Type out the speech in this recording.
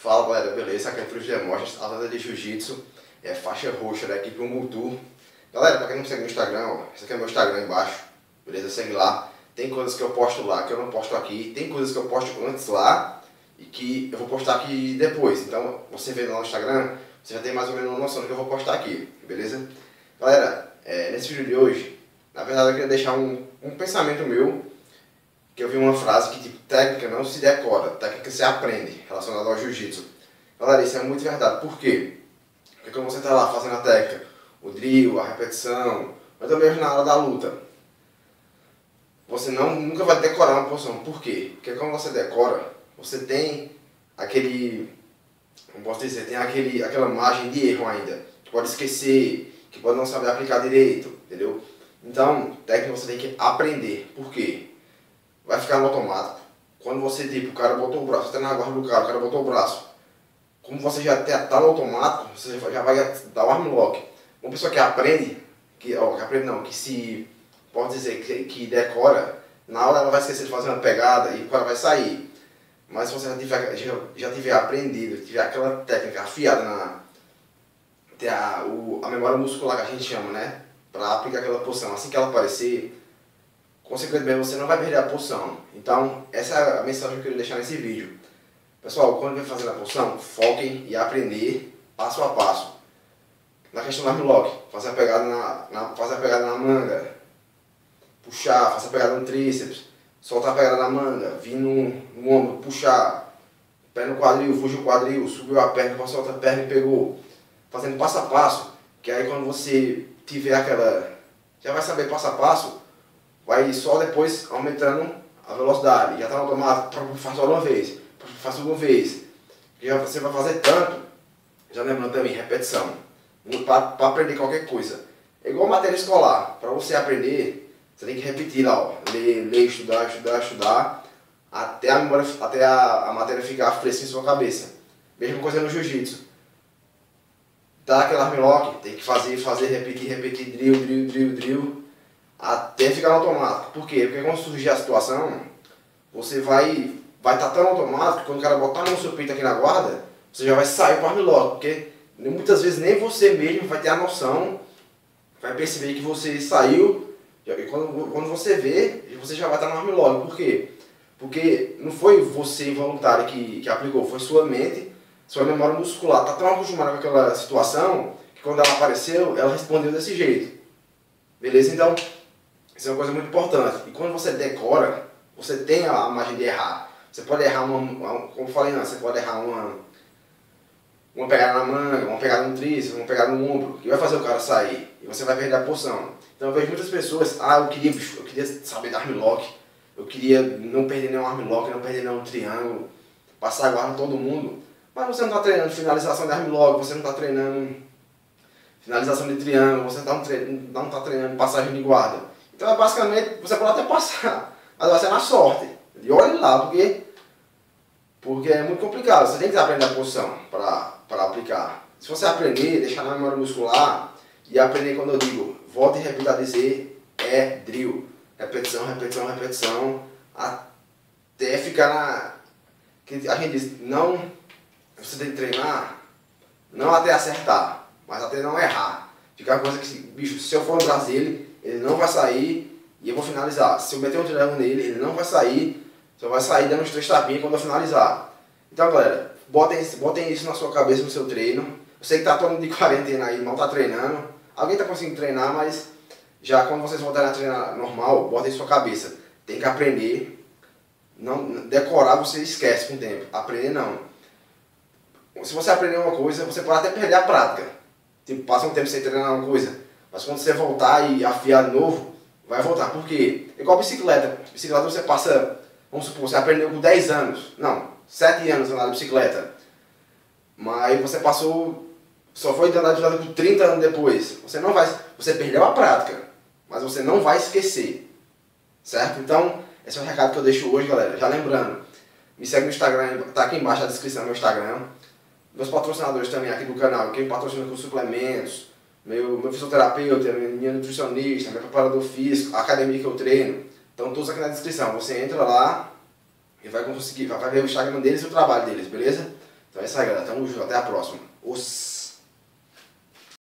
Fala galera, beleza? Aqui é o Tullius Demosthenes, atleta de jiu-jitsu, faixa roxa da equipe Mutu. Galera, pra quem não me segue no Instagram, ó, esse aqui é o meu Instagram embaixo, beleza? Segue lá, tem coisas que eu posto lá que eu não posto aqui, tem coisas que eu posto antes lá e que eu vou postar aqui depois. Então, você vendo lá no Instagram, você já tem mais ou menos uma noção do que eu vou postar aqui, beleza? Galera, nesse vídeo de hoje, na verdade eu queria deixar um pensamento meu, que eu vi uma frase que, tipo, técnica não se decora, técnica se aprende, relacionada ao jiu-jitsu. Galera, isso é muito verdade. Por quê? Porque quando você está lá fazendo a técnica, o drill, a repetição, mas também na hora da luta, você nunca vai decorar uma posição. Por quê? Porque quando você decora, você tem aquele, como posso dizer, tem aquela margem de erro ainda, que pode esquecer, que pode não saber aplicar direito, entendeu? Então, técnica você tem que aprender. Por quê? Vai ficar no automático. Quando você, tipo, o cara botou o braço, até na guarda do cara, o cara botou o braço. Como você já está no automático, você já vai dar um armlock. Uma pessoa que aprende, que decora, na hora ela vai esquecer de fazer uma pegada e o cara vai sair. Mas se você já tiver aprendido, tiver aquela técnica afiada a memória muscular que a gente chama, né? Para aplicar aquela posição, assim que ela aparecer, consequentemente, você não vai perder a posição. Então, essa é a mensagem que eu queria deixar nesse vídeo. Pessoal, quando vem fazendo a posição, foquem e aprender passo a passo. Na questão do armlock, fazer a pegada na manga, puxar, fazer a pegada no tríceps, soltar a pegada na manga, vir no ombro, puxar, pé no quadril, fugiu o quadril, subiu a perna, passou a outra perna e pegou. Fazendo passo a passo, que aí quando você tiver já vai saber passo a passo, vai só depois aumentando a velocidade, já está no automático, faz uma vez, já você vai fazer tanto, já lembrando também, repetição, para aprender qualquer coisa. É igual matéria escolar, para você aprender, você tem que repetir lá, ó, ler, estudar, até a matéria ficar fresca em sua cabeça. Mesma coisa no jiu-jitsu, dá aquele armlock, tem que fazer, repetir, drill, até ficar no automático. Por quê? Porque quando surgir a situação, você vai estar tão automático que quando o cara botar no seu peito aqui na guarda, você já vai sair para o armlock, porque muitas vezes nem você mesmo vai ter a noção, vai perceber que você saiu, e quando você vê, você já vai estar no armlock. Por quê? Porque não foi você voluntário que aplicou, foi sua mente, sua memória muscular. Está tão acostumada com aquela situação, que quando ela apareceu, ela respondeu desse jeito. Beleza? Então, isso é uma coisa muito importante. E quando você decora, você tem a margem de errar. Você pode errar como eu falei antes, você pode errar uma pegada na manga, uma pegada no tríceps, uma pegada no ombro, que vai fazer o cara sair. E você vai perder a porção. Então eu vejo muitas pessoas, eu queria saber dar armlock, eu queria não perder nenhum armlock, não perder nenhum triângulo, passar a guarda em todo mundo. Mas você não está treinando finalização de armlock, você não está treinando finalização de triângulo, você não está treinando passagem de guarda. Então, basicamente, você pode até passar, mas vai ser na sorte. E olhe lá, porque é muito complicado. Você tem que aprender a posição para aplicar. Se você aprender, deixar na memória muscular, e aprender quando eu digo, volta e repita a dizer, é drill. Repetição, até ficar a gente diz, não, você tem que treinar, não até acertar, mas até não errar. Ficar uma coisa que, bicho, se eu for atrás dele, ele não vai sair e eu vou finalizar. Se eu meter um triângulo nele, ele não vai sair, só vai sair dando uns 3 tapinhas quando eu finalizar. Então, galera, botem isso na sua cabeça, no seu treino. Eu sei que tá todo mundo de quarentena aí, não tá treinando. Alguém tá conseguindo treinar, mas já quando vocês voltarem a treinar normal, botem isso na sua cabeça. Tem que aprender. Não, decorar você esquece com o tempo. Aprender não. Se você aprender uma coisa, você pode até perder a prática. Tipo, passa um tempo sem treinar uma coisa. Mas quando você voltar e afiar de novo, vai voltar. Por quê? É igual bicicleta. Bicicleta você passa, vamos supor, você aprendeu com 10 anos. Não, 7 anos andar de bicicleta. Mas você passou, só foi andar de bicicleta com 30 anos depois. Você perdeu a prática, mas você não vai esquecer. Certo? Então, esse é o recado que eu deixo hoje, galera. Já lembrando, me segue no Instagram, tá aqui embaixo na descrição do meu Instagram. Meus patrocinadores também aqui do canal, quem patrocina com suplementos, meu fisioterapeuta, minha nutricionista, meu preparador físico, a academia que eu treino, estão todos aqui na descrição. Você entra lá e vai ver o Instagram deles e o trabalho deles, beleza? Então é isso aí, galera. Tamo junto. Até a próxima. Os...